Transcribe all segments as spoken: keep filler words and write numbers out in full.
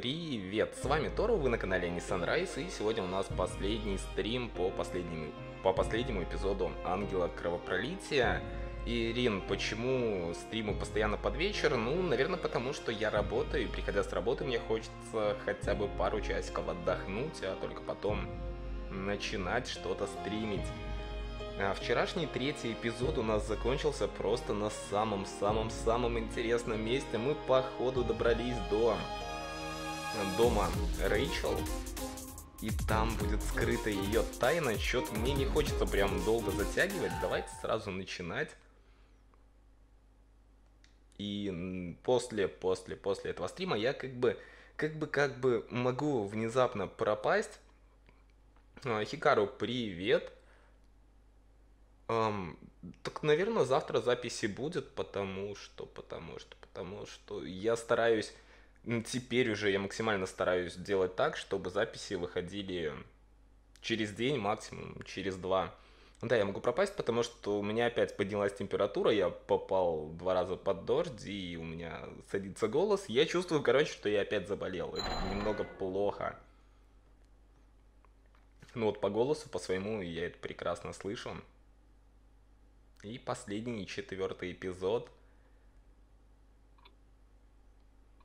Привет, с вами Тору, вы на канале AniSunrise, и сегодня у нас последний стрим по последнему, по последнему эпизоду Ангела Кровопролития. И, Ирин, почему стримы постоянно под вечер? Ну, наверное, потому что я работаю, и приходя с работы мне хочется хотя бы пару часиков отдохнуть, а только потом начинать что-то стримить. Вчерашний третий эпизод у нас закончился просто на самом-самом-самом интересном месте. Мы по ходу добрались до дома Рейчел, и там будет скрыта ее тайна. Чё-то мне не хочется прям долго затягивать, давайте сразу начинать. И после, после, после этого стрима я как бы, как бы, как бы могу внезапно пропасть. Хикару, привет. Um, так, наверное, завтра записи будет, потому что, потому что, потому что я стараюсь, теперь уже я максимально стараюсь делать так, чтобы записи выходили через день, максимум через два. Да, я могу пропасть, потому что у меня опять поднялась температура, я попал два раза под дождь, и у меня садится голос. Я чувствую, короче, что я опять заболел, это немного плохо. Ну вот по голосу, по своему я это прекрасно слышу. И последний, четвертый эпизод.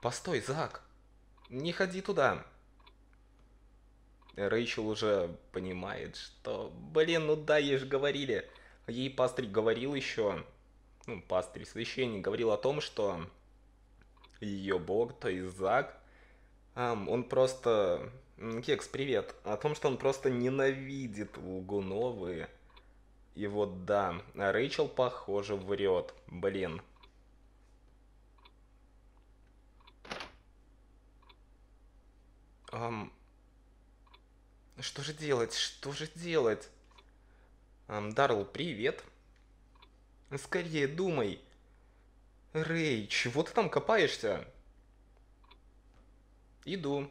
Постой, Зак! Не ходи туда! Рэйчел уже понимает, что... Блин, ну да, ей же говорили. Ей пастырь говорил еще... Ну, пастырь, священник говорил о том, что... Ее бог, то есть Зак... Эм, он просто... Кекс, привет. О том, что он просто ненавидит лгуновые... И вот да, Рэйчел, похоже, врет. Блин. Эм... Что же делать? Что же делать? Эм, Дарл, привет. Скорее думай. Рэй, чего ты там копаешься? Иду.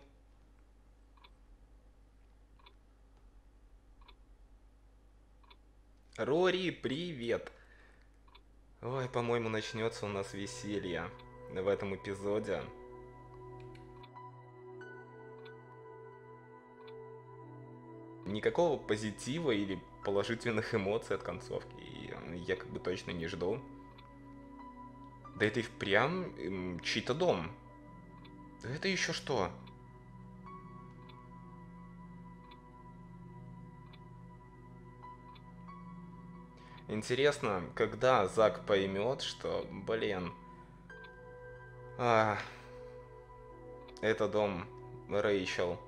Рори, привет! Ой, по-моему, начнется у нас веселье в этом эпизоде. Никакого позитива или положительных эмоций от концовки я как бы точно не жду. Да это и впрямь чей-то дом. Да это еще что? Интересно, когда Зак поймет, что, блин, а, это дом Рэйчел.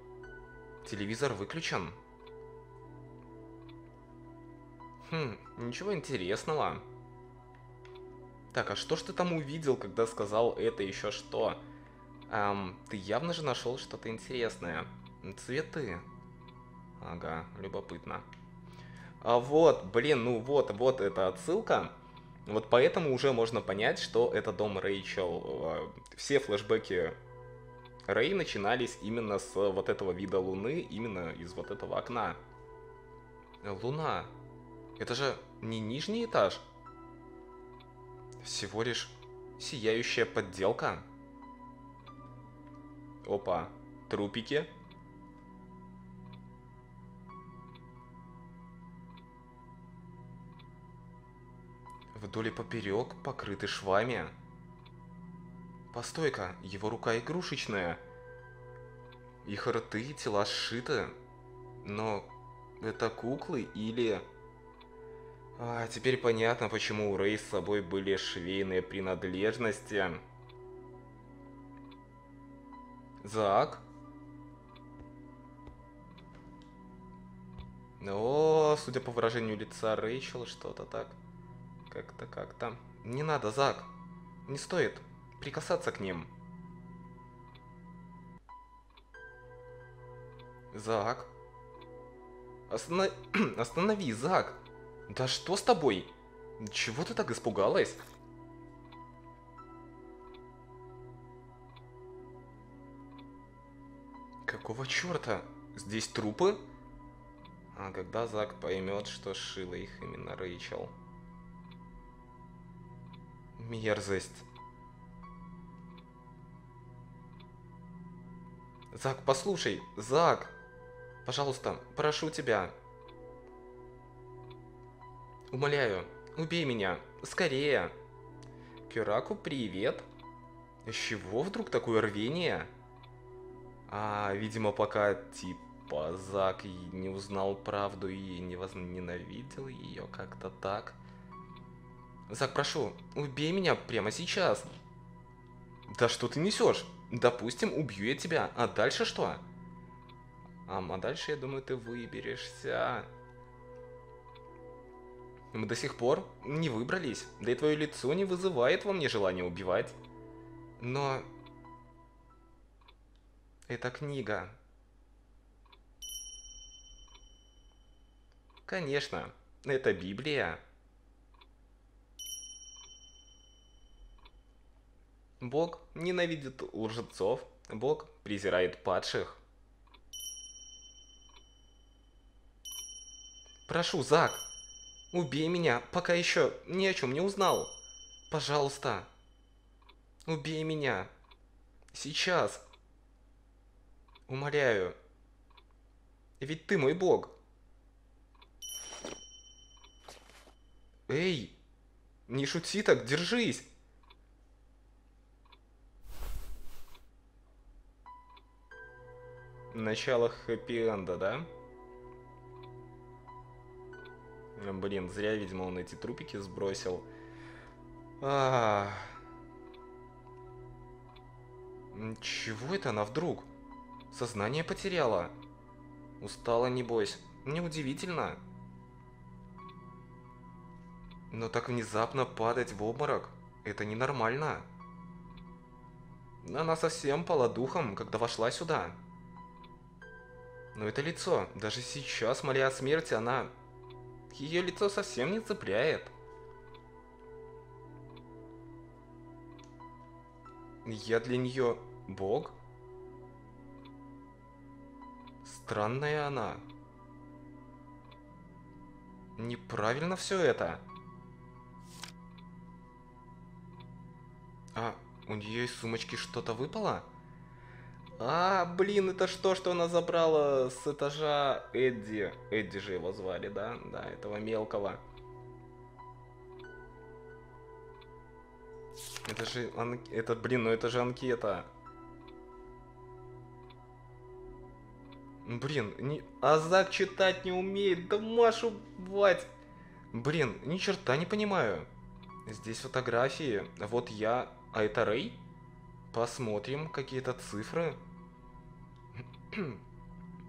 Телевизор выключен? Хм, ничего интересного. Так, а что ж ты там увидел, когда сказал это еще что? Эм, ты явно же нашел что-то интересное. Цветы. Ага, любопытно. А вот, блин, ну вот, вот эта отсылка. Вот поэтому уже можно понять, что это дом Рэйчел. Все флешбеки Рэй начинались именно с вот этого вида луны, именно из вот этого окна. Луна. Это же не нижний этаж. Всего лишь сияющая подделка. Опа, трупики. Вдоль и поперек покрыты швами. Постой-ка, его рука игрушечная. Их рты и тела сшиты. Но это куклы или... А, теперь понятно, почему у Рэй с собой были швейные принадлежности. Зак? О, судя по выражению лица Рэйчел, что-то так... Как-то, как-то... Не надо, Зак! Не стоит прикасаться к ним. Зак? Останов... Останови, Зак! Да что с тобой? Чего ты так испугалась? Какого черта? Здесь трупы? А когда Зак поймет, что шила их именно Рэйчел? Мерзость. Зак, послушай, Зак, пожалуйста, прошу тебя. Умоляю, убей меня, скорее. Кюраку, привет. С чего вдруг такое рвение? А, видимо, пока типа Зак не узнал правду и не возненавидел ее как-то так. Зак, прошу, убей меня прямо сейчас. Да что ты несешь? Допустим, убью я тебя, а дальше что? А, а дальше, я думаю, ты выберешься. Мы до сих пор не выбрались, да и твое лицо не вызывает во мне желания убивать. Но... это книга. Конечно, это Библия. Бог ненавидит лжецов, Бог презирает падших. Прошу, Зак, убей меня, пока еще ни о чем не узнал. Пожалуйста, убей меня. Сейчас. Умоляю. Ведь ты мой Бог. Эй, не шути так, держись. Начало хэппи-энда, да? Блин, зря, видимо, он эти трупики сбросил. А -а -а. Чего это она вдруг? Сознание потеряла. Устала, небось. Неудивительно. Но так внезапно падать в обморок — это ненормально. Она совсем пала духом, когда вошла сюда. Но это лицо, даже сейчас, моля о смерти, она... ее лицо совсем не цепляет. Я для нее Бог? Странная она. Неправильно все это. А, у нее из сумочки что-то выпало? А, блин, это что, что она забрала с этажа Эдди? Эдди же его звали, да? Да, этого мелкого. Это же... Ан... Это, блин, ну это же анкета. Блин, не... а Зак читать не умеет. Да Машу, бать. Блин, ни черта не понимаю. Здесь фотографии. Вот я. А это Рэй? Посмотрим, какие-то цифры.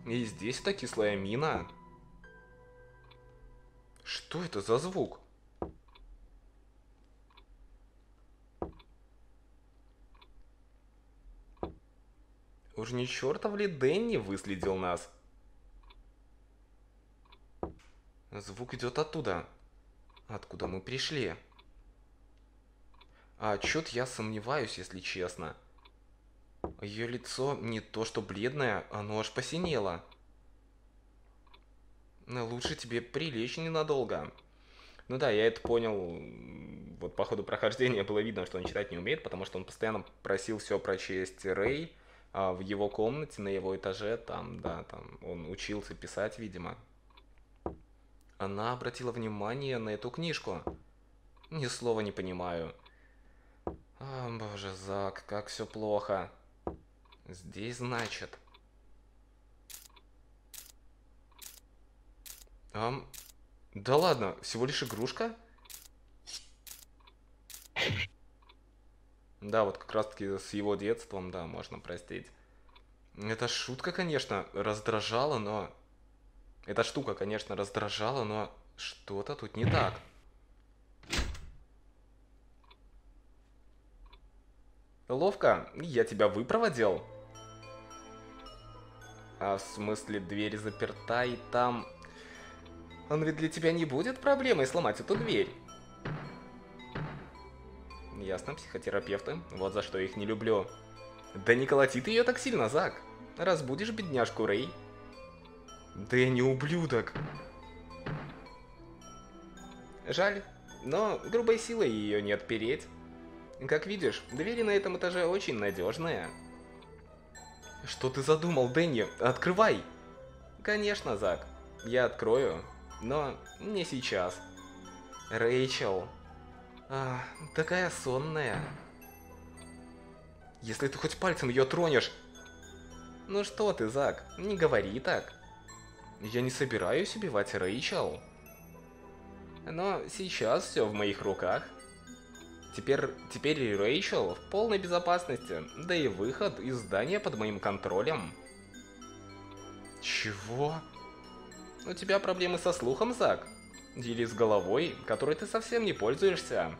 И здесь это кислая мина. Что это за звук? Уж не чертов ли Дэнни выследил нас? Звук идет оттуда, откуда мы пришли. А чё-то я сомневаюсь, если честно. Ее лицо не то что бледное, оно аж посинело. Но лучше тебе прилечь ненадолго. Ну да, я это понял. Вот по ходу прохождения было видно, что он читать не умеет, потому что он постоянно просил все прочесть Рэй а в его комнате, на его этаже. Там, да, там он учился писать, видимо. Она обратила внимание на эту книжку. Ни слова не понимаю. О, боже, Зак, как все плохо. Здесь, значит. Ам... Да ладно, всего лишь игрушка? Да, вот как раз таки с его детством, да, можно простить. Эта шутка, конечно, раздражала, но... Эта штука, конечно, раздражала, но что-то тут не так. Ловко, я тебя выпроводил. А в смысле, дверь заперта и там... Он ведь для тебя не будет проблемой сломать эту дверь. Ясно, психотерапевты, вот за что их не люблю. Да не колоти ты ее так сильно, Зак. Разбудишь бедняжку Рэй. Да я не ублюдок. Жаль, но грубой силой ее не отпереть. Как видишь, двери на этом этаже очень надежные. Что ты задумал, Дэнни? Открывай! Конечно, Зак. Я открою, но не сейчас. Рейчел. А, такая сонная. Если ты хоть пальцем ее тронешь... Ну что ты, Зак, не говори так. Я не собираюсь убивать Рейчел. Но сейчас все в моих руках. Теперь, теперь Рейчел в полной безопасности, да и выход из здания под моим контролем. Чего? У тебя проблемы со слухом, Зак? Или с головой, которой ты совсем не пользуешься?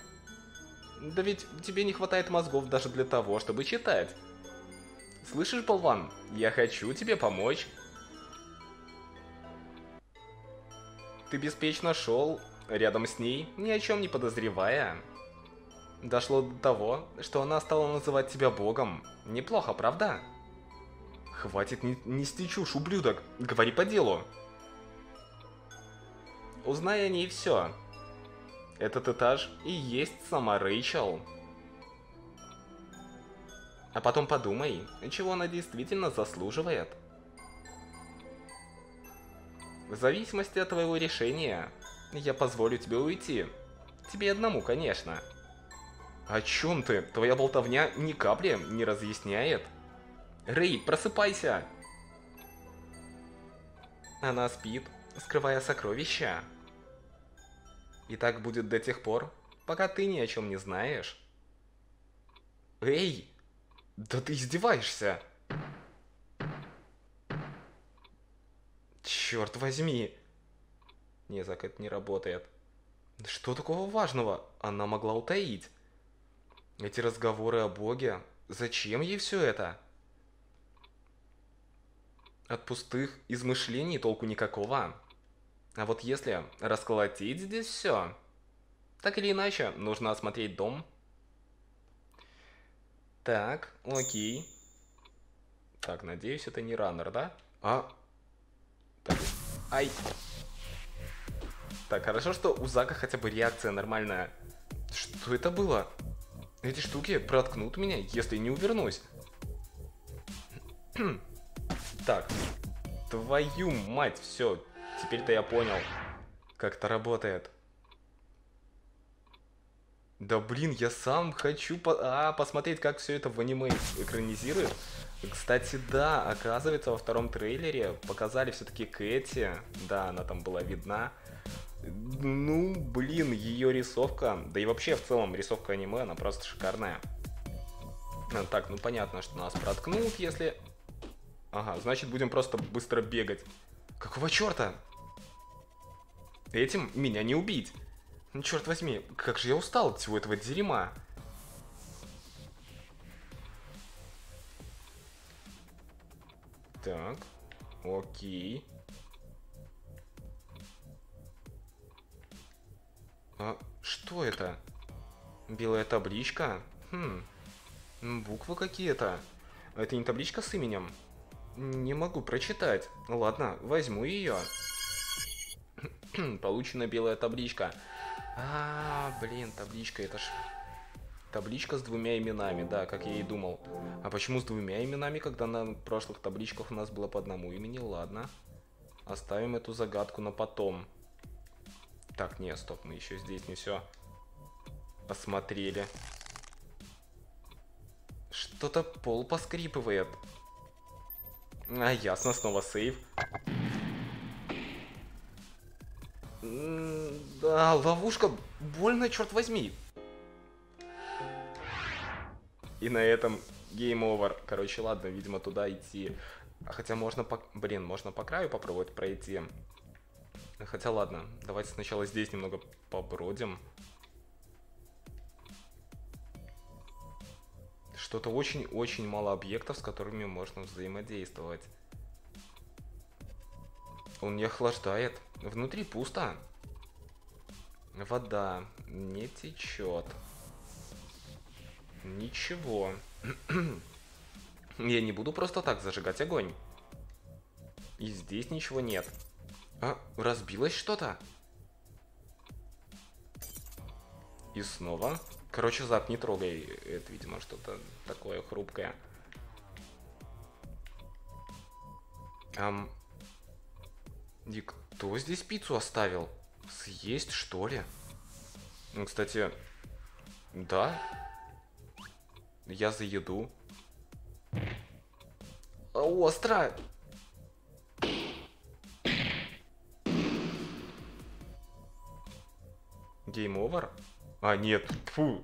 Да ведь тебе не хватает мозгов даже для того, чтобы читать. Слышишь, болван? Я хочу тебе помочь. Ты беспечно шел рядом с ней, ни о чем не подозревая. Дошло до того, что она стала называть тебя богом. Неплохо, правда? Хватит нести чушь, ублюдок. Говори по делу. Узнай о ней все. Этот этаж и есть сама Рейчел. А потом подумай, чего она действительно заслуживает. В зависимости от твоего решения, я позволю тебе уйти. Тебе одному, конечно. О чем ты? Твоя болтовня ни капли не разъясняет. Рей, просыпайся! Она спит, скрывая сокровища. И так будет до тех пор, пока ты ни о чем не знаешь. Эй! Да ты издеваешься! Черт возьми! Не, Зак, это не работает. Что такого важного она могла утаить? Эти разговоры о Боге. Зачем ей все это? От пустых измышлений толку никакого. А вот если расколотить здесь все... Так или иначе, нужно осмотреть дом. Так, окей. Так, надеюсь, это не раннер, да? А? Так. Ай. Так, хорошо, что у Зака хотя бы реакция нормальная. Что это было? Эти штуки проткнут меня, если не увернусь. Так. Твою мать, все. Теперь-то я понял, как это работает. Да блин, я сам хочу по а, посмотреть, как все это в аниме экранизирует. Кстати, да, оказывается, во втором трейлере показали все-таки Кэти. Да, она там была видна. Ну, блин, ее рисовка, да и вообще в целом рисовка аниме, она просто шикарная. Так, ну понятно, что нас проткнут, если... Ага, значит, будем просто быстро бегать. Какого черта? Этим меня не убить. Ну, черт возьми, как же я устал от всего этого дерьма. Так, окей. А что это? Белая табличка? Хм, буквы какие-то. Это не табличка с именем? Не могу прочитать. Ладно, возьму ее. Получена белая табличка. А, блин, табличка, это ж... Табличка с двумя именами, да, как я и думал. А почему с двумя именами, когда на прошлых табличках у нас было по одному имени? Ладно. Оставим эту загадку на потом. Так, не, стоп, мы еще здесь не все посмотрели. Что-то пол поскрипывает. А, ясно, снова сейв. Да, ловушка. Больно, черт возьми. И на этом гейм овер. Короче, ладно, видимо, туда идти. Хотя можно по... Блин, можно по краю попробовать пройти. Хотя ладно, давайте сначала здесь немного побродим. Что-то очень-очень мало объектов, с которыми можно взаимодействовать. Он не охлаждает. Внутри пусто. Вода не течет. Ничего. Я не буду просто так зажигать огонь. И здесь ничего нет. А, разбилось что-то? И снова. Короче, Зак, не трогай. Это, видимо, что-то такое хрупкое. Эм, и кто здесь пиццу оставил? Съесть, что ли? Ну, кстати, да. Я за еду. Остро! Гейм-овер? А, нет, фу.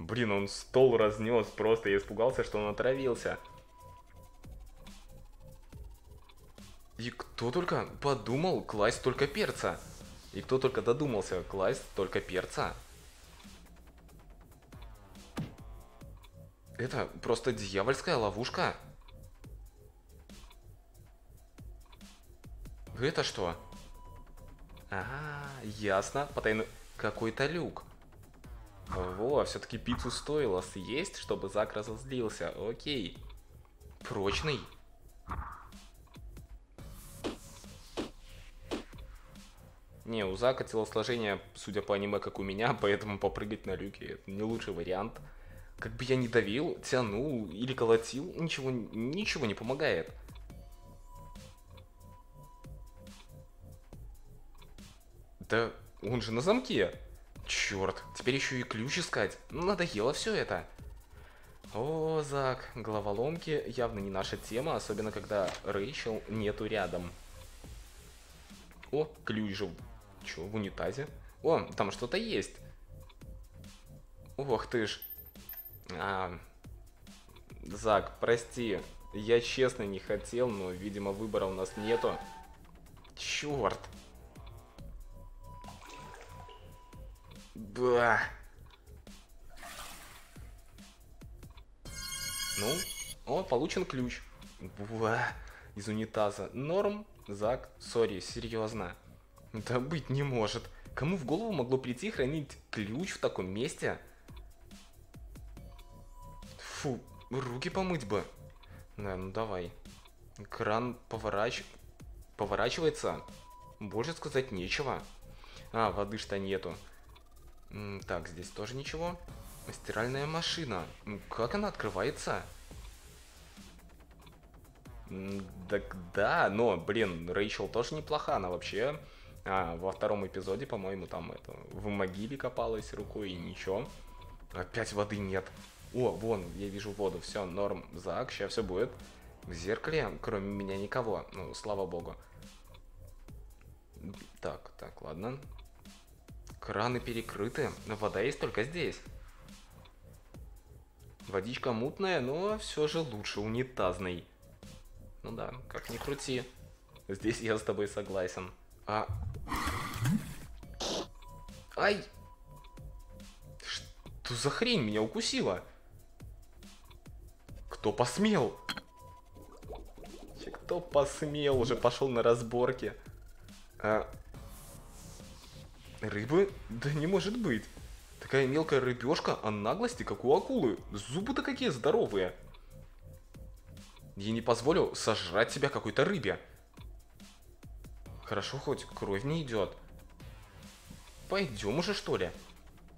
Блин, он стол разнес, просто я испугался, что он отравился. И кто только подумал класть только перца? И кто только додумался класть только перца? Это просто дьявольская ловушка. Это что? Ага, ясно, потайну... Какой-то люк. Во, все-таки пиццу стоило съесть, чтобы Зак разозлился. Окей. Прочный. Не, у Зака телосложение, судя по аниме, как у меня, поэтому попрыгать на люке — это не лучший вариант. Как бы я ни давил, тянул или колотил, ничего, ничего не помогает. Да... Он же на замке. Черт, теперь еще и ключ искать. Надоело все это. О, Зак, головоломки явно не наша тема, особенно когда Рейчел нету рядом. О, ключ же. Че, в унитазе? О, там что-то есть. Ох ты ж. А, Зак, прости. Я честно не хотел, но, видимо, выбора у нас нету. Черт. Ба. Ну, о, получен ключ. Ба. Из унитаза. Норм, Зак, сори, серьезно. Да быть не может. Кому в голову могло прийти хранить ключ в таком месте? Фу, руки помыть бы. Да, ну давай. Кран поворач... поворачивается. Больше сказать нечего. А, воды что нету. Так, здесь тоже ничего. Стиральная машина. Как она открывается? Так да, но, блин, Рейчел тоже неплоха, она вообще... А, во втором эпизоде, по-моему, там это, в могиле копалась рукой и ничего. Опять воды нет. О, вон, я вижу воду. Все, норм, Зак, сейчас все будет. В зеркале, кроме меня, никого. Ну, слава богу. Так, так, ладно. Краны перекрыты, вода есть только здесь. Водичка мутная, но все же лучше унитазной. Ну да, как ни крути. Здесь я с тобой согласен. А... Ай! Что за хрень меня укусила? Кто посмел? Кто посмел? Уже пошел на разборки. А... Рыбы? Да не может быть. Такая мелкая рыбешка, а наглости, как у акулы. Зубы-то какие здоровые. Я не позволю сожрать себя какой-то рыбе. Хорошо, хоть кровь не идет. Пойдем уже, что ли?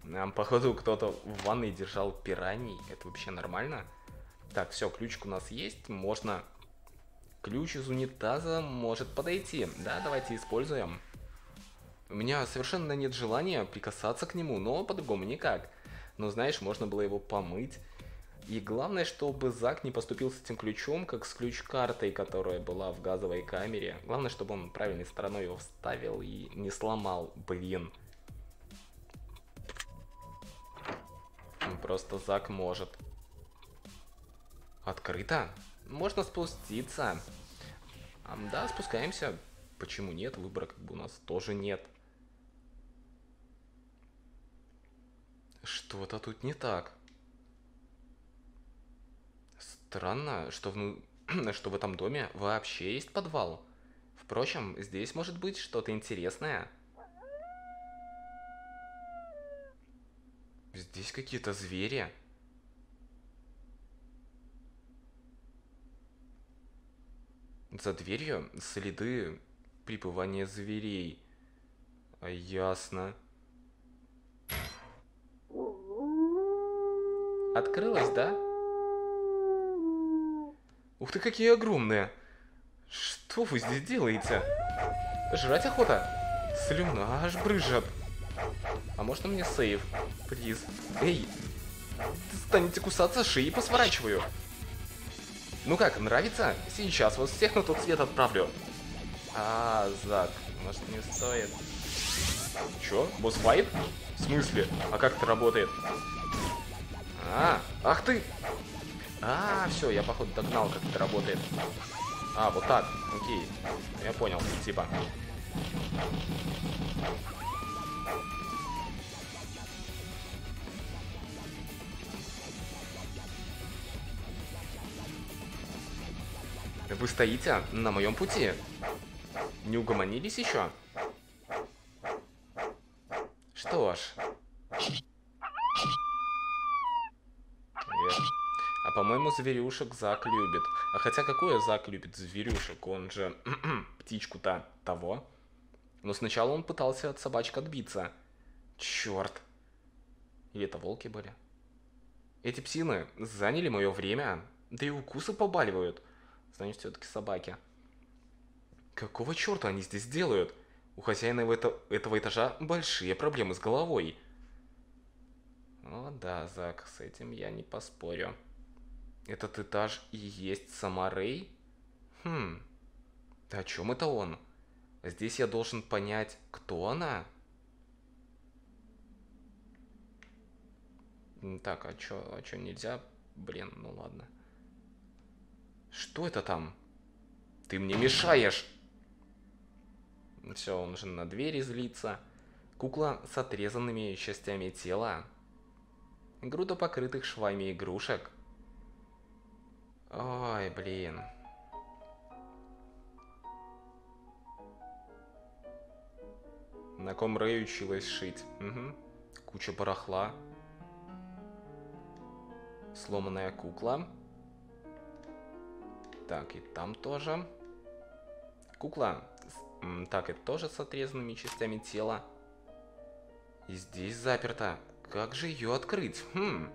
Нам, походу, кто-то в ванной держал пираний. Это вообще нормально? Так, все, ключик у нас есть. Можно... Ключ из унитаза может подойти. Да, давайте используем. У меня совершенно нет желания прикасаться к нему, но по-другому никак. Но знаешь, можно было его помыть. И главное, чтобы Зак не поступил с этим ключом, как с ключ-картой, которая была в газовой камере. Главное, чтобы он правильной стороной его вставил и не сломал, блин. Просто Зак может. Открыто? Можно спуститься. Да, спускаемся. Почему нет? Выбора как бы у нас тоже нет. Что-то тут не так. Странно, что в, что в этом доме вообще есть подвал. Впрочем, здесь может быть что-то интересное. Здесь какие-то звери. За дверью следы пребывания зверей. Ясно. Открылась, да? Ух ты, какие огромные! Что вы здесь делаете? Жрать охота? Слюна аж брызжет. А можно мне сейв? Приз. Эй! Станете кусаться, шеи посворачиваю. Ну как, нравится? Сейчас вас всех на тот свет отправлю. А, Зак, может не стоит. Чё? Босс-файт? В смысле? А как это работает? А, ах ты! А, все, я походу догнал, как это работает. А, вот так, окей. Я понял, типа. Вы стоите на моем пути. Не угомонились еще? Что ж. Привет. А по-моему, зверюшек Зак любит. А хотя какое Зак любит зверюшек? Он же птичку-то того. Но сначала он пытался от собачек отбиться. Черт. Или это волки были? Эти псины заняли мое время. Да и укусы побаливают. Значит, все-таки собаки. Какого черта они здесь делают? У хозяина этого этажа большие проблемы с головой. О да, Зак, с этим я не поспорю. Этот этаж и есть сама Рей? Хм, да о чем это он? Здесь я должен понять, кто она? Так, а чё, а чё нельзя? Блин, ну ладно. Что это там? Ты мне мешаешь! Все, он же на двери злится. Кукла с отрезанными частями тела. Груда покрытых швами игрушек. Ой, блин. На ком Рэй училась шить. Угу. Куча барахла. Сломанная кукла. Так, и там тоже. Кукла. Так, это тоже с отрезанными частями тела. И здесь заперто. Как же ее открыть? Хм.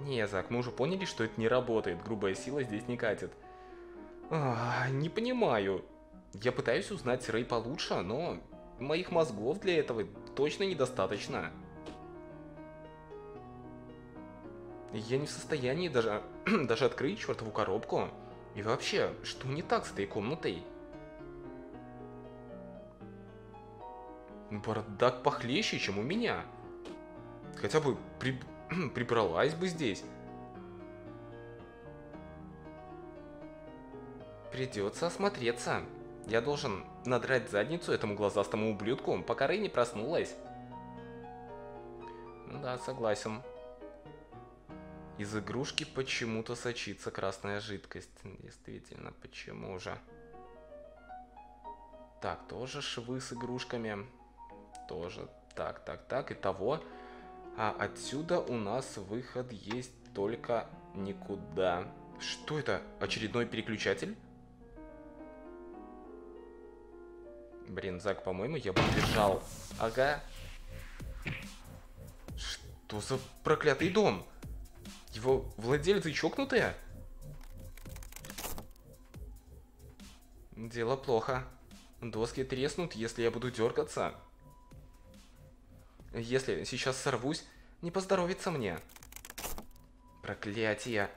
Не, Зак, мы уже поняли, что это не работает. Грубая сила здесь не катит. А, не понимаю. Я пытаюсь узнать Рей получше, но моих мозгов для этого точно недостаточно. Я не в состоянии даже, даже открыть чертову коробку. И вообще, что не так с этой комнатой? Бардак похлеще, чем у меня. Хотя бы при... прибралась бы здесь. Придется осмотреться. Я должен надрать задницу этому глазастому ублюдку, пока Рэй не проснулась. Ну да, согласен. Из игрушки почему-то сочится красная жидкость. Действительно, почему же? Так, тоже швы с игрушками. Тоже. Так, так, так. Итого. А отсюда у нас выход есть только никуда. Что это? Очередной переключатель? Блин, Зак, по-моему, я бы бежал. Ага. Что за проклятый дом? Его владельцы чокнутые? Дело плохо. Доски треснут, если я буду дергаться. Если сейчас сорвусь, не поздоровится мне. Проклятие.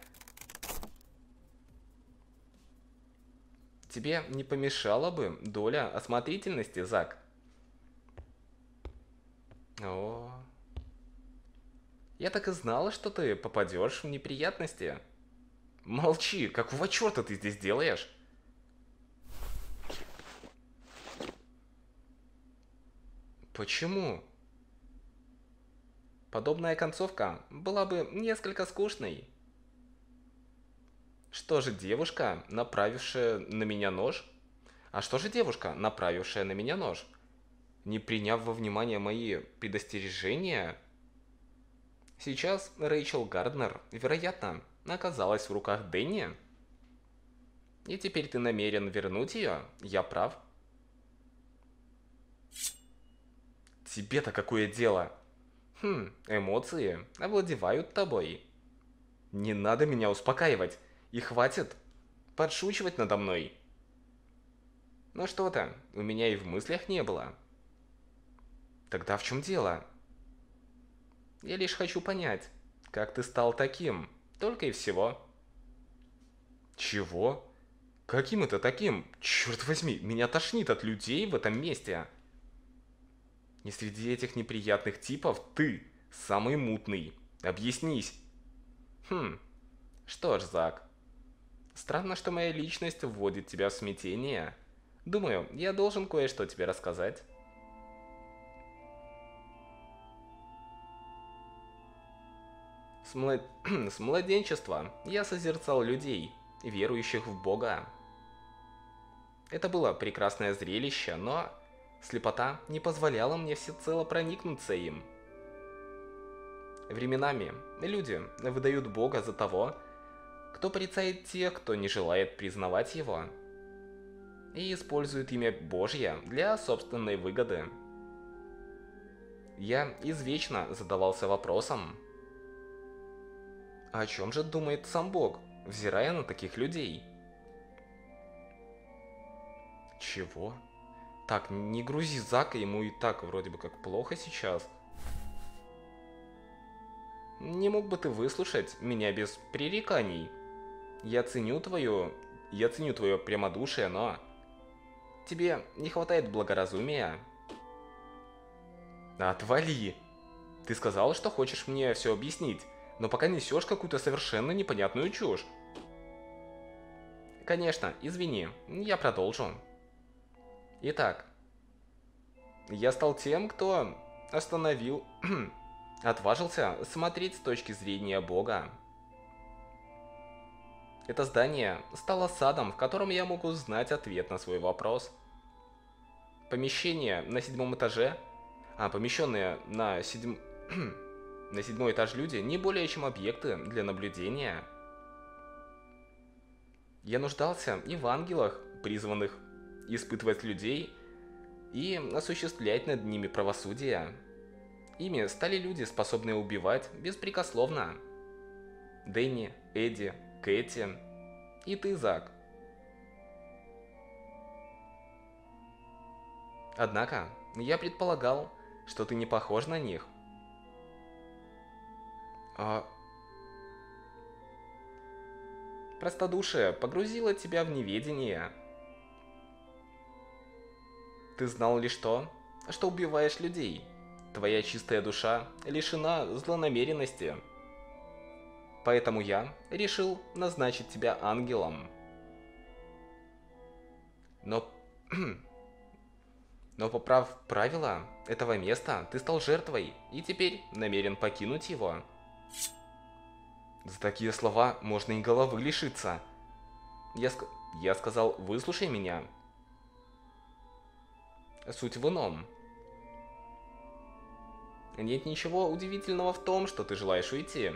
Тебе не помешала бы доля осмотрительности, Зак? О. Я так и знала, что ты попадешь в неприятности. Молчи, какого черта ты здесь делаешь? Почему? Подобная концовка была бы несколько скучной. Что же девушка, направившая на меня нож? А что же девушка, направившая на меня нож? Не приняв во внимание мои предостережения... Сейчас Рейчел Гарднер, вероятно, оказалась в руках Дэнни. И теперь ты намерен вернуть ее? Я прав? Тебе-то какое дело? Хм, эмоции овладевают тобой. Не надо меня успокаивать. И хватит подшучивать надо мной. Но что-то у меня и в мыслях не было. Тогда в чем дело? Я лишь хочу понять, как ты стал таким, только и всего. Чего? Каким это таким? Черт возьми, меня тошнит от людей в этом месте. И среди этих неприятных типов ты самый мутный. Объяснись. Хм, что ж, Зак, странно, что моя личность вводит тебя в смятение. Думаю, я должен кое-что тебе рассказать. С, млад... С младенчества я созерцал людей, верующих в Бога. Это было прекрасное зрелище, но слепота не позволяла мне всецело проникнуться им. Временами люди выдают Бога за того, кто порицает тех, кто не желает признавать его, и используют имя Божье для собственной выгоды. Я извечно задавался вопросом, о чем же думает сам Бог, взирая на таких людей? Чего? Так, не грузи Зака, ему и так вроде бы как плохо сейчас. Не мог бы ты выслушать меня без пререканий? Я ценю твою... Я ценю твое прямодушие, но... Тебе не хватает благоразумия. Отвали! Ты сказал, что хочешь мне все объяснить, но пока несешь какую-то совершенно непонятную чушь. Конечно, извини, я продолжу. Итак, я стал тем, кто остановил... отважился смотреть с точки зрения Бога. Это здание стало садом, в котором я мог узнать ответ на свой вопрос. Помещение на седьмом этаже, а помещенные на, седьм... на седьмой этаж люди не более чем объекты для наблюдения. Я нуждался и в ангелах, призванных испытывать людей и осуществлять над ними правосудие. Ими стали люди, способные убивать беспрекословно. Дэнни, Эдди, Кэти и ты, Зак. Однако, я предполагал, что ты не похож на них. А... Простодушие погрузило тебя в неведение. Ты знал лишь то, что убиваешь людей. Твоя чистая душа лишена злонамеренности. Поэтому я решил назначить тебя ангелом. Но... Но поправ правила этого места, ты стал жертвой и теперь намерен покинуть его. За такие слова можно и головы лишиться. Я, ск... я сказал, выслушай меня. Суть в ином. Нет ничего удивительного в том, что ты желаешь уйти.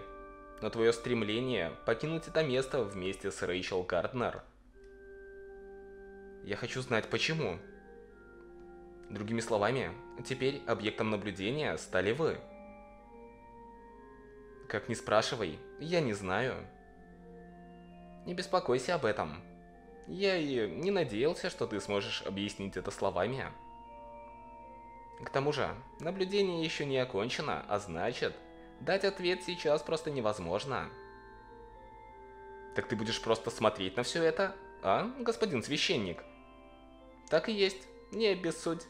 Но твое стремление покинуть это место вместе с Рейчел Гарднер. Я хочу знать почему. Другими словами, теперь объектом наблюдения стали вы. Как ни спрашивай, я не знаю. Не беспокойся об этом. Я и не надеялся, что ты сможешь объяснить это словами. К тому же, наблюдение еще не окончено, а значит, дать ответ сейчас просто невозможно. Так ты будешь просто смотреть на все это, а, господин священник? Так и есть, не обессудь.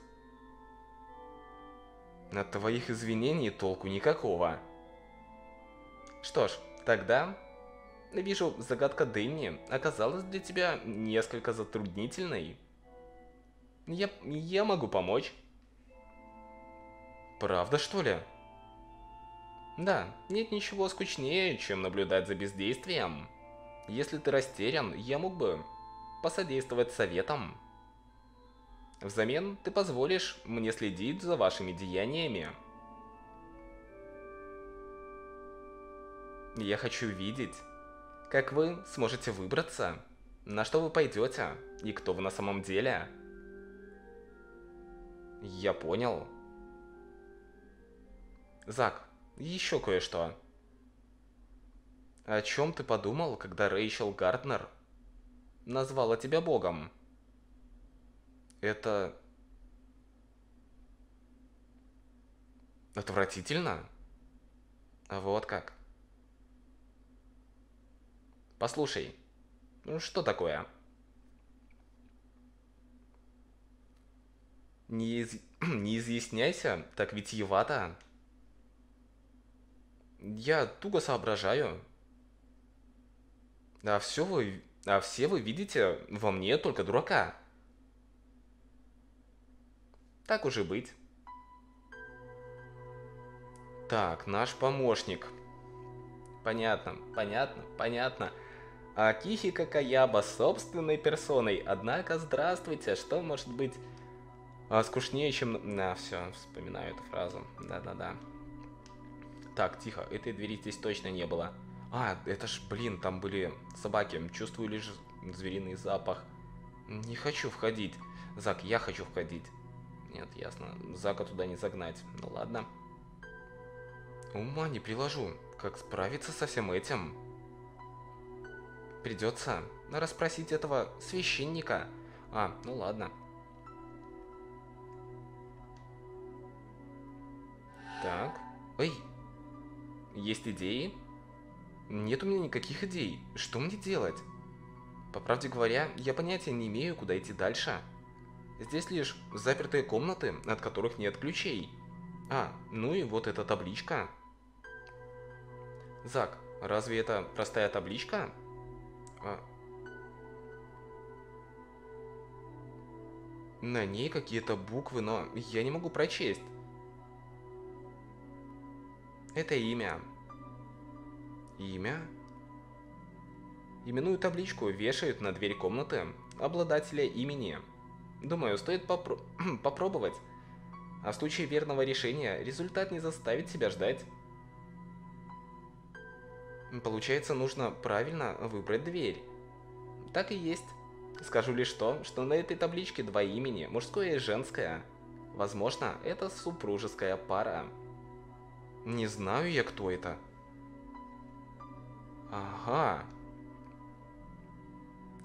От твоих извинений толку никакого. Что ж, тогда, вижу, загадка Дэнни оказалась для тебя несколько затруднительной. Я, я могу помочь. Правда, что ли? Да, нет ничего скучнее, чем наблюдать за бездействием. Если ты растерян, я мог бы посодействовать советом. Взамен ты позволишь мне следить за вашими деяниями. Я хочу видеть, как вы сможете выбраться, на что вы пойдете и кто вы на самом деле. Я понял. Зак, еще кое-что. О чем ты подумал, когда Рейчел Гарднер назвала тебя богом. Это... отвратительно? А вот как. Послушай, ну что такое? Не, из... не изъясняйся, так витиевато. Я туго соображаю. А все вы... А все вы видите во мне только дурака. Так уже быть. Так, наш помощник. Понятно, понятно, понятно. Акихико Каяба собственной персоной. Однако, здравствуйте, что может быть а, скучнее, чем... Да, все, вспоминаю эту фразу. Да-да-да. Так, тихо, этой двери здесь точно не было. А, это ж, блин, там были собаки. Чувствую лишь звериный запах. Не хочу входить. Зак, я хочу входить. Нет, ясно. Зака туда не загнать. Ну ладно. Ума не приложу. Как справиться со всем этим? Придется расспросить этого священника. А, ну ладно. Так. Эй. Есть идеи? Нет у меня никаких идей. Что мне делать? По правде говоря, я понятия не имею, куда идти дальше. Здесь лишь запертые комнаты, от которых нет ключей. А, ну и вот эта табличка. Зак, разве это простая табличка? А. На ней какие-то буквы, но я не могу прочесть. Это имя. Имя? Именную табличку вешают на дверь комнаты обладателя имени. Думаю, стоит попро- попробовать. А в случае верного решения результат не заставит себя ждать. Получается, нужно правильно выбрать дверь. Так и есть. Скажу лишь то, что на этой табличке два имени, мужское и женское. Возможно, это супружеская пара. Не знаю я, кто это. Ага.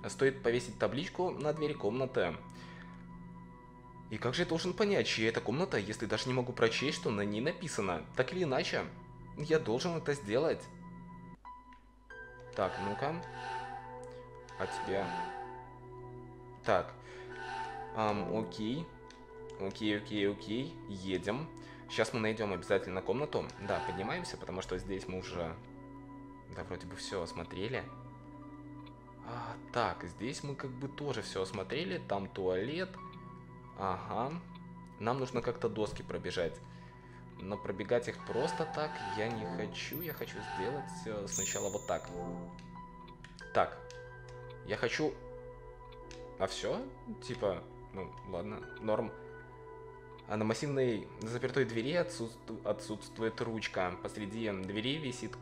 Стоит повесить табличку на дверь комнаты. И как же я должен понять, чья это комната, если даже не могу прочесть, что на ней написано? Так или иначе, я должен это сделать. Так, ну-ка. А тебя... Так. Эм, окей. Окей, окей, окей. Едем. Сейчас мы найдем обязательно комнату. Да, поднимаемся, потому что здесь мы уже... Да, вроде бы все осмотрели. А, так, здесь мы как бы тоже все осмотрели. Там туалет... Ага, нам нужно как-то доски пробежать, но пробегать их просто так я не хочу, я хочу сделать сначала вот так. Так, я хочу... А все? Типа, ну ладно, норм. А на массивной запертой двери отсутств... отсутствует ручка, посреди двери висит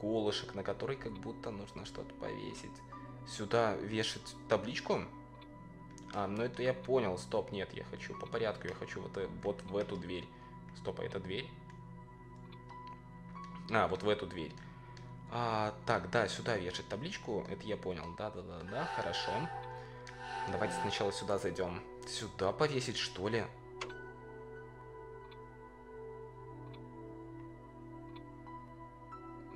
колышек, на который как будто нужно что-то повесить. Сюда вешать табличку? А, ну это я понял, стоп, нет, я хочу по порядку, я хочу вот, вот в эту дверь. Стоп, а это дверь? А, вот в эту дверь. А, так, да, сюда вешать табличку, это я понял, да-да-да-да, хорошо. Давайте сначала сюда зайдем. Сюда повесить, что ли?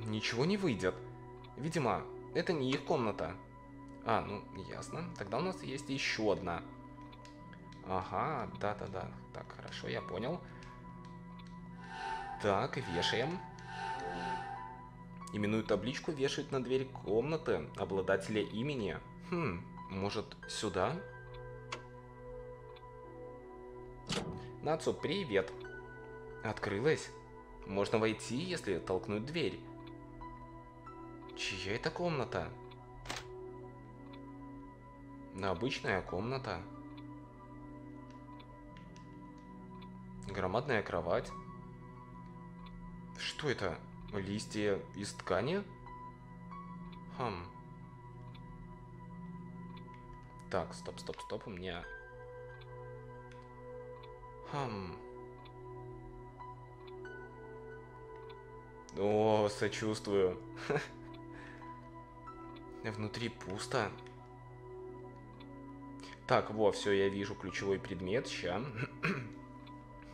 Ничего не выйдет. Видимо, это не их комната. А, ну, ясно. Тогда у нас есть еще одна. Ага, да-да-да. Так, хорошо, я понял. Так, вешаем. Именную табличку вешают на дверь комнаты обладателя имени. Хм, может, сюда? Нацу, привет. Открылась? Можно войти, если толкнуть дверь. Чья это комната? Обычная комната. Громадная кровать. Что это? Листья из ткани? Хм. Так, стоп, стоп, стоп, у меня... Хм. О, сочувствую. Внутри пусто. Так, во, все, я вижу ключевой предмет. Ща.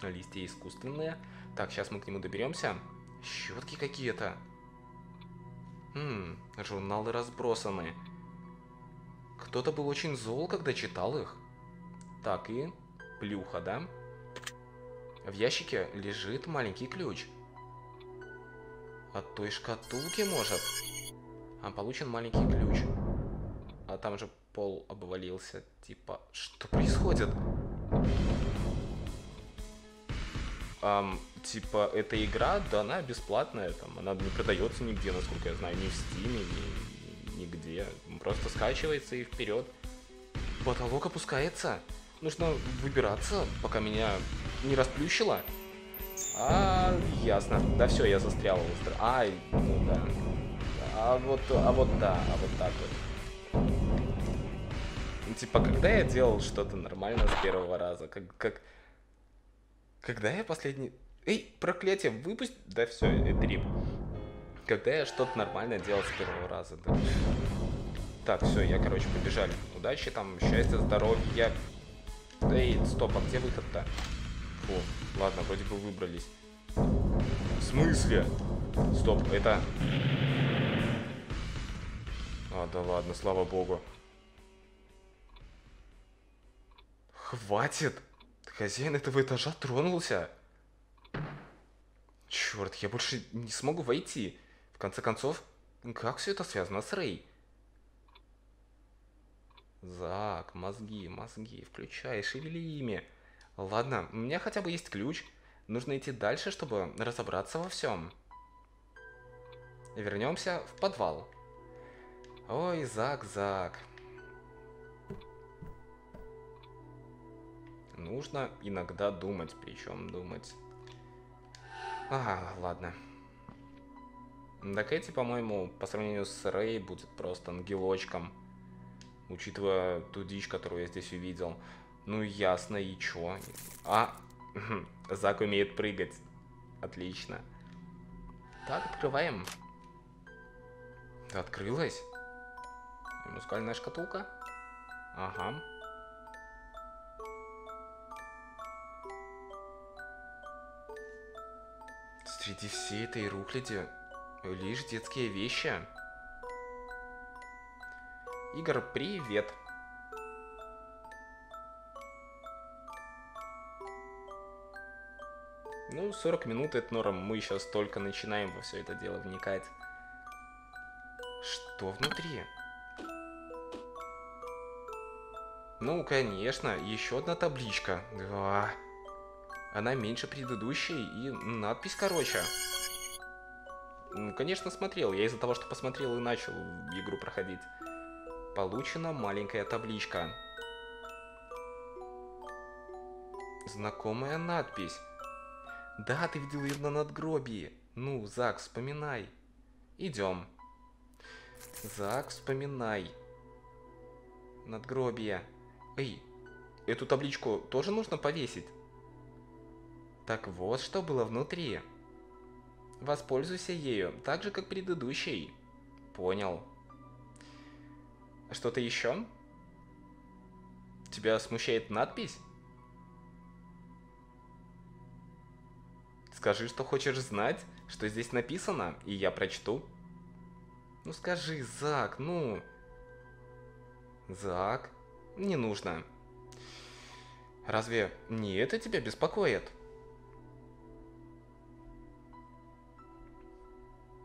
Листья искусственные. Так, сейчас мы к нему доберемся. Щетки какие-то. Ммм, журналы разбросаны. Кто-то был очень зол, когда читал их. Так, и плюха, да? В ящике лежит маленький ключ. От той шкатулки, может? А, получен маленький ключ. А там же пол обвалился. Типа, что происходит? Эм, типа, эта игра, да, она бесплатная. Там, она не продается нигде, насколько я знаю. Ни в Steam, ни, нигде. Просто скачивается и вперед. Потолок опускается. Нужно выбираться, пока меня не расплющило. А, ясно. Да все, я застрял. Ай, ну да. А вот, а вот да, а вот так вот. Типа, когда я делал что-то нормально с первого раза? Как, как... Когда я последний... Эй, проклятие, выпусти... Да все, это рип. Когда я что-то нормально делал с первого раза, да. Так, все, я, короче, побежали. Удачи там, счастья, здоровья. Эй, стоп, а где выход-то? О, ладно, вроде бы выбрались. В смысле? Стоп, это... А, да ладно, слава богу. Хватит! Хозяин этого этажа тронулся. Черт, я больше не смогу войти. В конце концов, как все это связано с Рей? Зак, мозги, мозги, включай, шевели ими. Ладно, у меня хотя бы есть ключ. Нужно идти дальше, чтобы разобраться во всем. Вернемся в подвал. Ой, Зак, Зак. Нужно иногда думать, причем думать. Ага, ладно. Да, Кэти, по-моему, по сравнению с Рей будет просто ангелочком. Учитывая ту дичь, которую я здесь увидел. Ну, ясно, и чё? А, Зак умеет прыгать. Отлично. Так, открываем. Открылась? Музыкальная шкатулка? Ага. Среди всей этой рухляди лишь детские вещи. Игорь, привет. Ну, сорок минут это норм. Мы сейчас только начинаем во все это дело вникать. Что внутри? Ну, конечно, еще одна табличка. Да. Она меньше предыдущей и надпись короче. Конечно, смотрел. Я из-за того, что посмотрел и начал игру проходить. Получена маленькая табличка. Знакомая надпись. Да, ты видел ее на надгробии. Ну, Зак, вспоминай. Идем. Зак, вспоминай. Надгробие. Эй, эту табличку тоже нужно повесить? Так вот, что было внутри. Воспользуйся ею, так же, как предыдущей. Понял. Что-то еще? Тебя смущает надпись? Скажи, что хочешь знать, что здесь написано, и я прочту. Ну скажи, Зак, ну... Зак, не нужно. Разве не это тебя беспокоит?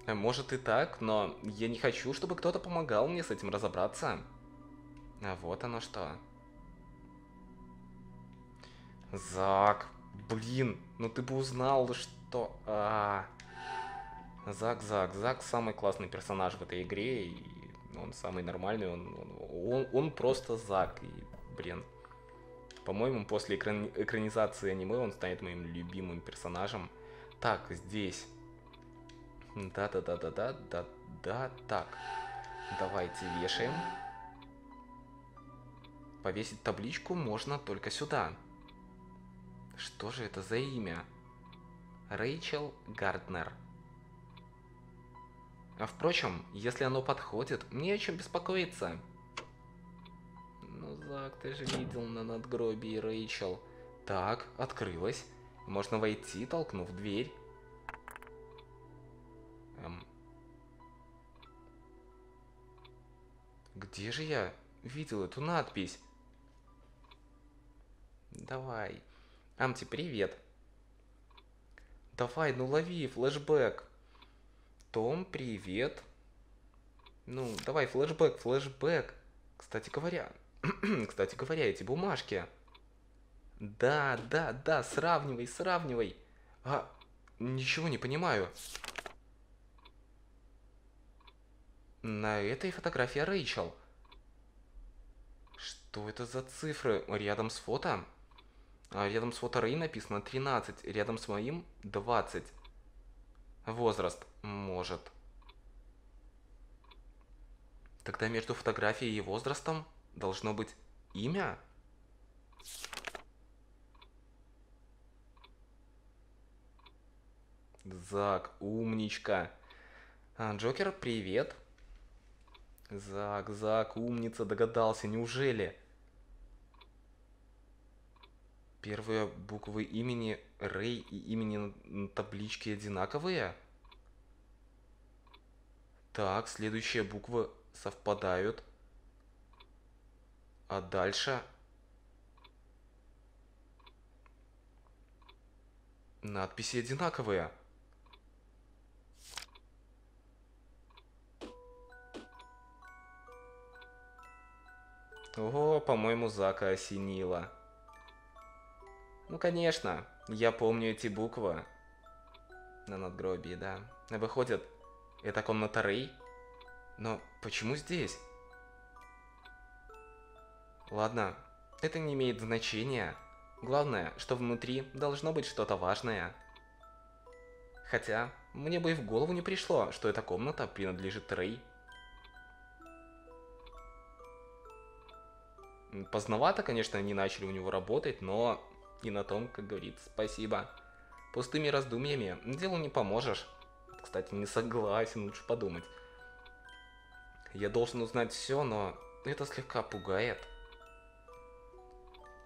Может и так, но я не хочу, чтобы кто-то помогал мне с этим разобраться. А вот оно что. Зак, блин, ну ты бы узнал, что... А... Зак, Зак, Зак самый классный персонаж в этой игре, и он самый нормальный, он, он, он, он просто Зак, и, блин. По-моему, после экрани- экранизации аниме он станет моим любимым персонажем. Так, здесь... Да-да-да-да-да-да-да, так. Давайте вешаем. Повесить табличку можно только сюда. Что же это за имя? Рейчел Гарднер. А впрочем, если оно подходит, не о чем беспокоиться. Ну, Зак, ты же видел на надгробии Рейчел. Так, открылась. Можно войти, толкнув дверь. Эм. Где же я видел эту надпись? Давай. Амти, привет. Давай, ну лови флешбэк. Том, привет. Ну, давай, флешбэк, флешбэк. Кстати говоря, кстати говоря, эти бумажки. Да, да, да, сравнивай, сравнивай. А, ничего не понимаю. На этой фотография Рейчел. Что это за цифры? Рядом с фото? А рядом с фото Рей написано тринадцать, рядом с моим двадцать. Возраст, может. Тогда между фотографией и возрастом должно быть имя? Зак, умничка. А, Джокер, привет. Зак, Зак, умница, догадался, неужели? Первые буквы имени Рэй и имени на табличке одинаковые? Так, следующие буквы совпадают. А дальше... Надписи одинаковые. Ого, по-моему, Зака осенило. Ну, конечно, я помню эти буквы. На надгробии, да. Выходит, это комната Рэй. Но почему здесь? Ладно, это не имеет значения. Главное, что внутри должно быть что-то важное. Хотя, мне бы и в голову не пришло, что эта комната принадлежит Рэй. Поздновато, конечно, они начали у него работать, но... И на том, как говорит, спасибо. Пустыми раздумьями делу не поможешь. Кстати, не согласен, лучше подумать. Я должен узнать все, но это слегка пугает.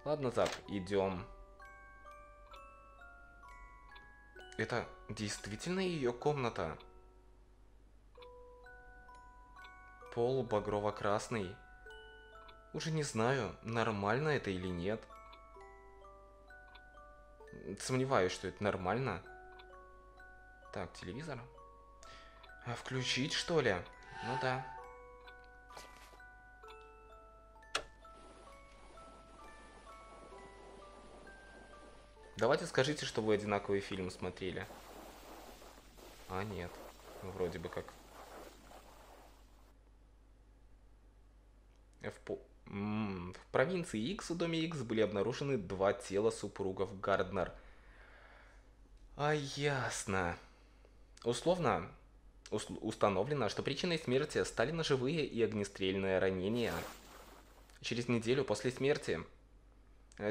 Ладно, Зак, идем. Это действительно ее комната? Пол багрово-красный. Уже не знаю, нормально это или нет. Сомневаюсь, что это нормально. Так, телевизор. А включить, что ли? Ну да. Давайте скажите, что вы одинаковый фильм смотрели. А, нет. Вроде бы как. В по... В провинции Икс, в доме Икс, были обнаружены два тела супругов Гарднер. А, ясно. Условно усл- установлено, что причиной смерти стали ножевые и огнестрельные ранения. Через неделю после смерти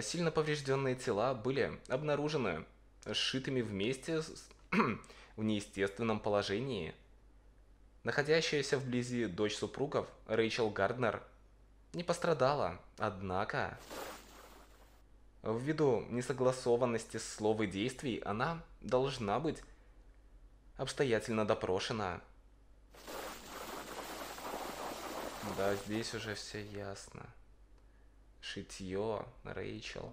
сильно поврежденные тела были обнаружены сшитыми вместе с... в неестественном положении. Находящаяся вблизи дочь супругов, Рейчел Гарднер, не пострадала, однако... Ввиду несогласованности слов и действий, она должна быть обстоятельно допрошена. Да, здесь уже все ясно. Шитье, Рейчел.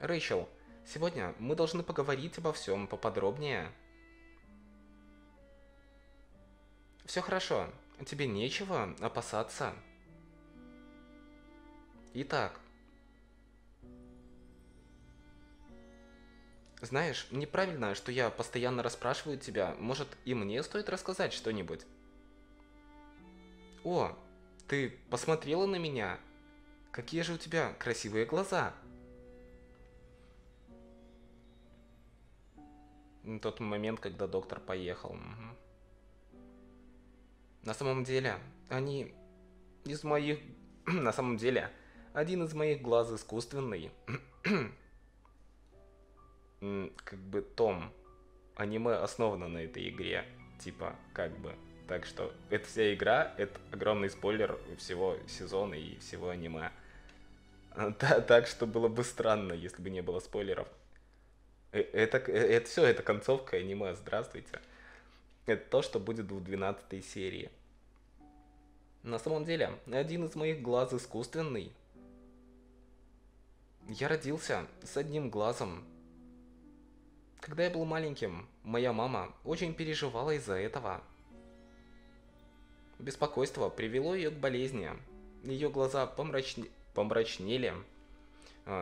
Рэйчел, сегодня мы должны поговорить обо всем поподробнее. Все хорошо, тебе нечего опасаться. Итак. Знаешь, неправильно, что я постоянно расспрашиваю тебя. Может, и мне стоит рассказать что-нибудь? О, ты посмотрела на меня? Какие же у тебя красивые глаза! Тот момент, когда доктор поехал. Угу. На самом деле, они из моих... На самом деле, Один из моих глаз искусственный. Как бы том. Аниме основано на этой игре. Типа, как бы. Так что, эта вся игра, это огромный спойлер всего сезона и всего аниме. Да, так что было бы странно, если бы не было спойлеров. Это, это, это все, это концовка аниме, здравствуйте. Это то, что будет в двенадцатой серии. На самом деле, один из моих глаз искусственный. Я родился с одним глазом. Когда я был маленьким, моя мама очень переживала из-за этого. Беспокойство привело ее к болезни. Ее глаза помрачнели. помрачнели.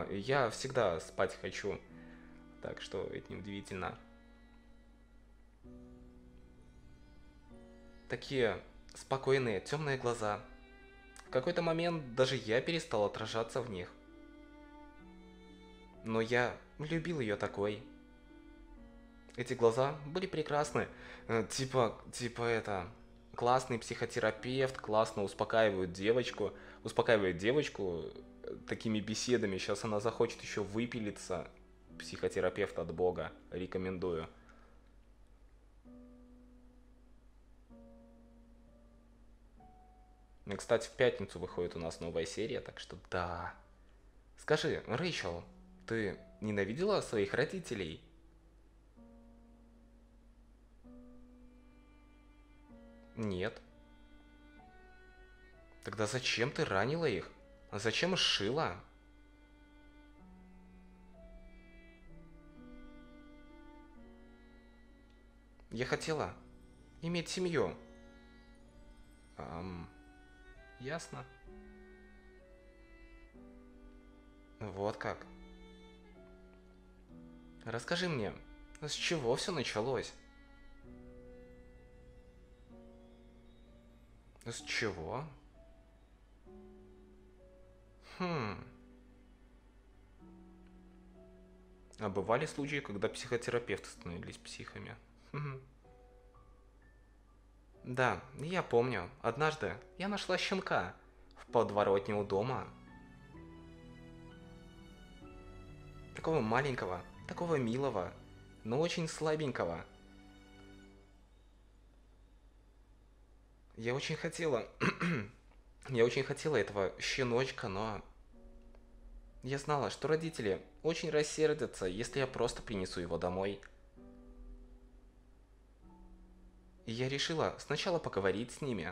Я всегда спать хочу, так что это неудивительно. Такие спокойные, темные глаза. В какой-то момент даже я перестал отражаться в них. Но я любил ее такой. Эти глаза были прекрасны. Типа, типа это... Классный психотерапевт, классно успокаивают девочку, успокаивает девочку такими беседами. Сейчас она захочет еще выпилиться. Психотерапевт от Бога, рекомендую. Кстати, в пятницу выходит у нас новая серия, так что да. Скажи, Рэйчел, ты ненавидела своих родителей? Нет. Тогда зачем ты ранила их? А зачем шила? Я хотела иметь семью. Эм, ясно. Вот как. Расскажи мне, с чего все началось? С чего? Хм. А бывали случаи, когда психотерапевты становились психами? Да, я помню. Однажды я нашла щенка в подворотне у дома. Такого маленького, такого милого, но очень слабенького. Я очень хотела... Я очень хотела этого щеночка, но... Я знала, что родители очень рассердятся, если я просто принесу его домой. И я решила сначала поговорить с ними.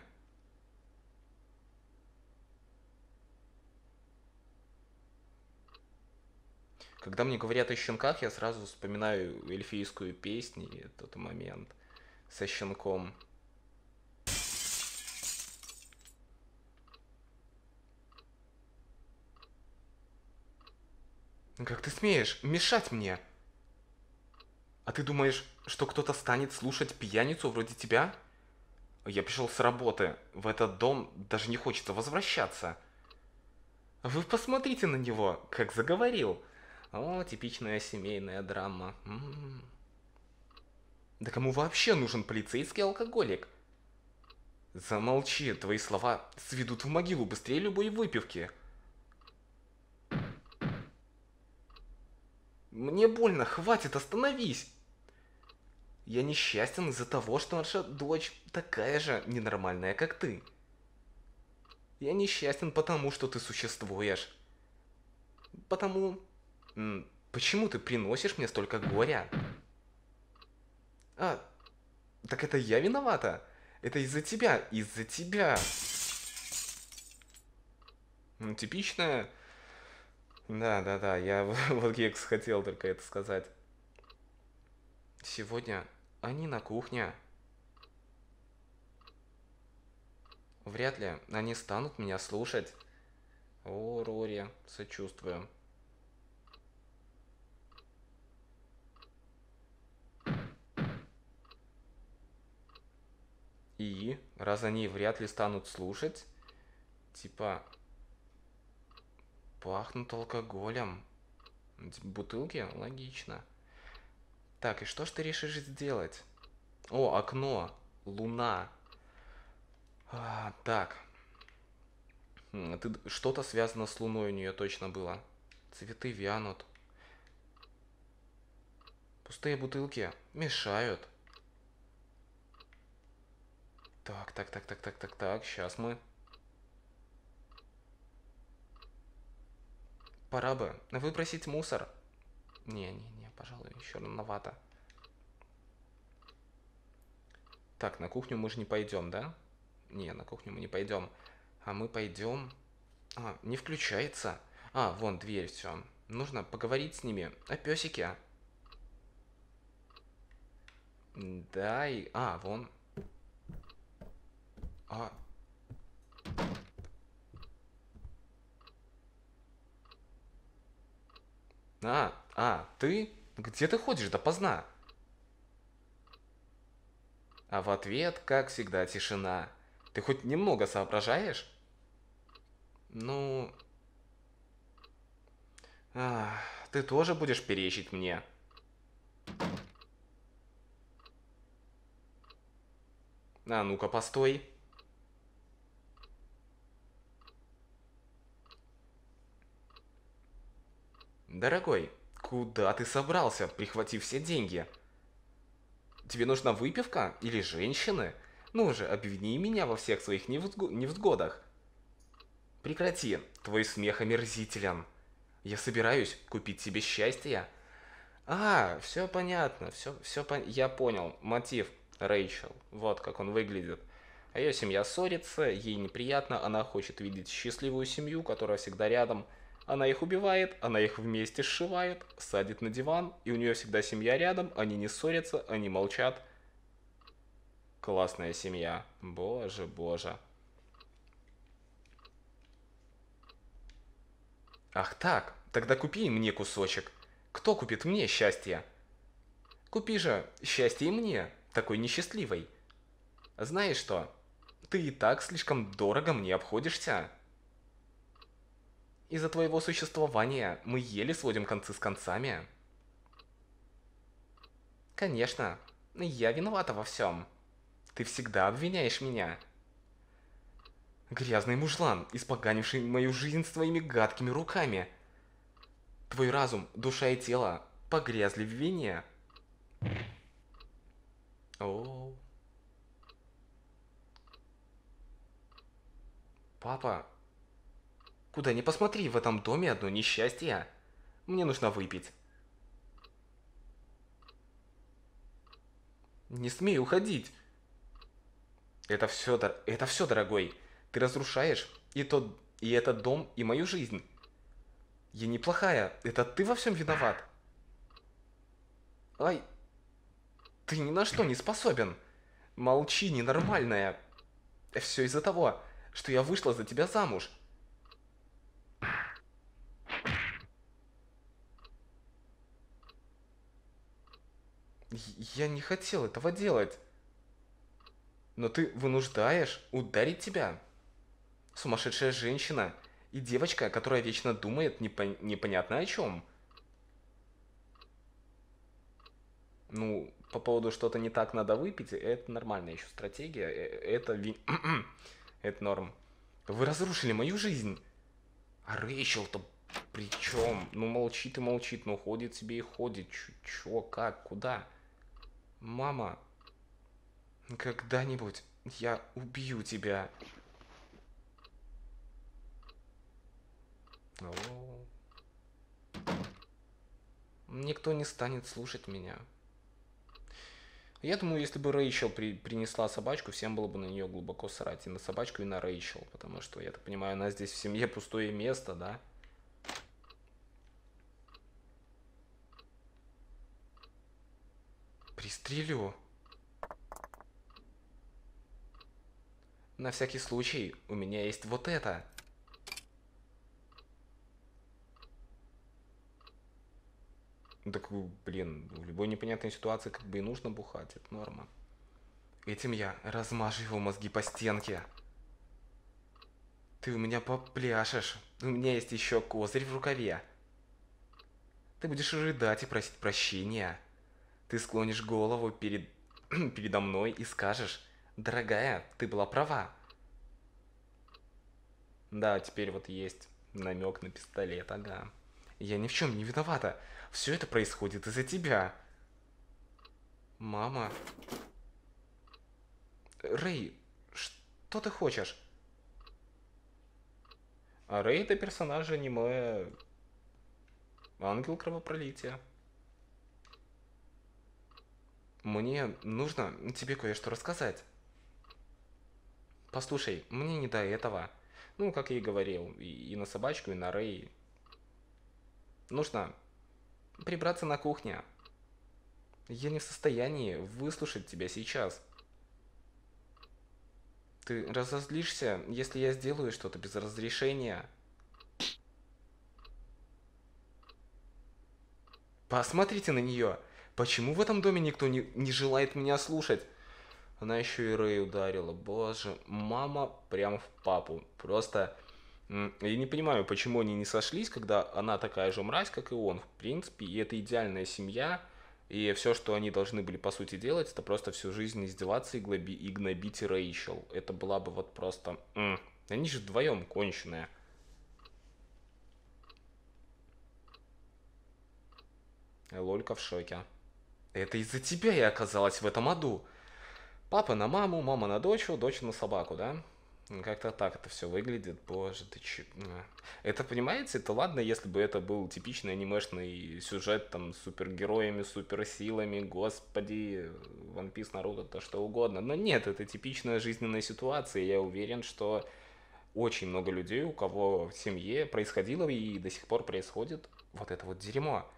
Когда мне говорят о щенках, я сразу вспоминаю эльфийскую песню, тот момент со щенком. Как ты смеешь мешать мне? А ты думаешь, что кто-то станет слушать пьяницу вроде тебя? Я пришел с работы. В этот дом даже не хочется возвращаться. Вы посмотрите на него, как заговорил. О, типичная семейная драма. М-м-м. Да кому вообще нужен полицейский алкоголик? Замолчи, твои слова сведут в могилу быстрее любой выпивки. Мне больно, хватит, остановись! Я несчастен из-за того, что наша дочь такая же ненормальная, как ты. Я несчастен потому, что ты существуешь. Потому... Почему ты приносишь мне столько горя? А, так это я виновата? Это из-за тебя, из-за тебя! Ну, типичная... Да, да, да, я вот Гекс хотел только это сказать. Сегодня они на кухне. Вряд ли они станут меня слушать. О, Рори, сочувствую. И, раз они вряд ли станут слушать, типа... Пахнут алкоголем. Бутылки? Логично. Так, и что ж ты решишь сделать? О, окно. Луна. А, так. Что-то связано с луной у нее точно было. Цветы вянут. Пустые бутылки мешают. Так, так, так, так, так, так, так. Сейчас мы... Пора бы выбросить мусор. Не, не, не, пожалуй, еще рановато. Так, на кухню мы же не пойдем, да? Не, на кухню мы не пойдем. А мы пойдем... А, не включается. А, вон дверь, все. Нужно поговорить с ними о песике. Да, и... А, вон. А... А, а, ты? Где ты ходишь допоздна? А в ответ, как всегда, тишина. Ты хоть немного соображаешь? Ну... А, ты тоже будешь перечить мне? А ну-ка, постой. Дорогой, куда ты собрался, прихватив все деньги? Тебе нужна выпивка или женщины? Ну же, обвини меня во всех своих невзгодах. Прекрати, твой смех омерзителен. Я собираюсь купить себе счастье. А, все понятно, все, все по... я понял. Мотив Рейчел, вот как он выглядит. А ее семья ссорится, ей неприятно, она хочет видеть счастливую семью, которая всегда рядом. Она их убивает, она их вместе сшивает, садит на диван, и у нее всегда семья рядом, они не ссорятся, они молчат. Классная семья. Боже, боже. Ах так, тогда купи мне кусочек. Кто купит мне счастье? Купи же счастье и мне, такой несчастливой. Знаешь что, ты и так слишком дорого мне обходишься. Из-за твоего существования мы еле сводим концы с концами. Конечно, я виновата во всем. Ты всегда обвиняешь меня. Грязный мужлан, испоганивший мою жизнь своими гадкими руками. Твой разум, душа и тело погрязли в вине. О. Папа. Куда ни посмотри, в этом доме одно несчастье. Мне нужно выпить. Не смей уходить. Это все, это все, дорогой. Ты разрушаешь и тот, и этот дом, и мою жизнь. Я неплохая. Это ты во всем виноват. Ай. Ты ни на что не способен. Молчи, ненормальная. Все из-за того, что я вышла за тебя замуж. Я не хотел этого делать. Но ты вынуждаешь ударить тебя. Сумасшедшая женщина и девочка, которая вечно думает непон- непонятно о чем. Ну, по поводу что-то не так надо выпить, это нормальная еще стратегия. Это, ви... это норм. Вы разрушили мою жизнь. А Рейчел-то при чем? Ну, молчит и молчит, но ходит себе и ходит. Чё, как, куда? Мама, когда-нибудь я убью тебя. О. Никто не станет слушать меня. Я думаю, если бы Рейчел при принесла собачку, всем было бы на нее глубоко срать. И на собачку, и на Рейчел. Потому что, я так понимаю, она здесь в семье пустое место, да? Пристрелю. На всякий случай, у меня есть вот это. Так, блин, в любой непонятной ситуации как бы и нужно бухать, это норма. Этим я размажу его мозги по стенке. Ты у меня попляшешь. У меня есть еще козырь в рукаве. Ты будешь рыдать и просить прощения. Ты склонишь голову перед... передо мной и скажешь: дорогая, ты была права. Да, теперь вот есть намек на пистолет, ага. Я ни в чем не виновата. Все это происходит из-за тебя. Мама. Рэй, что ты хочешь? А Рэй — это персонаж аниме «Ангел кровопролития». Мне нужно тебе кое-что рассказать. Послушай, мне не до этого. Ну, как я и говорил, и, и на собачку, и на Рэй. Нужно прибраться на кухне. Я не в состоянии выслушать тебя сейчас. Ты разозлишься, если я сделаю что-то без разрешения. Посмотрите на нее. Почему в этом доме никто не, не желает меня слушать? Она еще и Рэй ударила. Боже, мама прям в папу. Просто... Я не понимаю, почему они не сошлись, когда она такая же мразь, как и он. В принципе, и это идеальная семья. И все, что они должны были, по сути, делать, это просто всю жизнь издеваться и, глоби... и гнобить Рейчел. Это была бы вот просто... Они же вдвоем конченые. Лолька в шоке. Это из-за тебя я оказалась в этом аду. Папа на маму, мама на дочку, дочь на собаку, да? Как-то так это все выглядит. Боже, ты че... Это, понимаете, это ладно, если бы это был типичный анимешный сюжет, там, с супергероями, суперсилами, господи, One Piece, Наруто, то что угодно. Но нет, это типичная жизненная ситуация. Я уверен, что очень много людей, у кого в семье происходило и до сих пор происходит вот это вот дерьмо.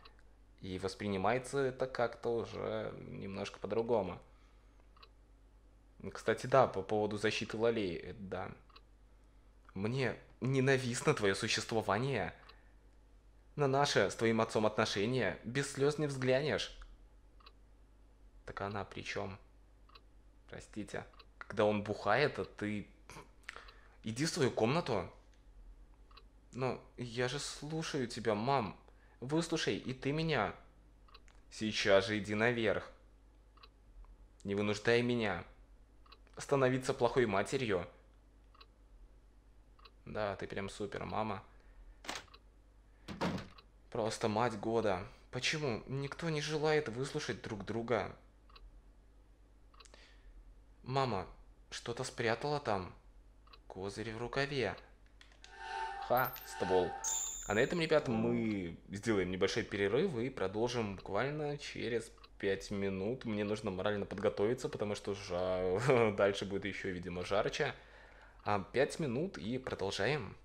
И воспринимается это как-то уже немножко по-другому. Кстати, да, по поводу защиты Лолей, да. Мне ненавистно твое существование. На наше с твоим отцом отношения без слез не взглянешь. Так она при чем? Простите. Когда он бухает, а ты... Иди в свою комнату. Но я же слушаю тебя, мам. Выслушай, и ты меня. Сейчас же иди наверх. Не вынуждай меня становиться плохой матерью. Да, ты прям супер, мама. Просто мать года. Почему никто не желает выслушать друг друга? Мама, что-то спрятала там. Козырь в рукаве. Ха, ствол. А на этом, ребят, мы сделаем небольшой перерыв и продолжим буквально через пять минут. Мне нужно морально подготовиться, потому что жа... дальше будет еще, видимо, жарче. пять минут и продолжаем.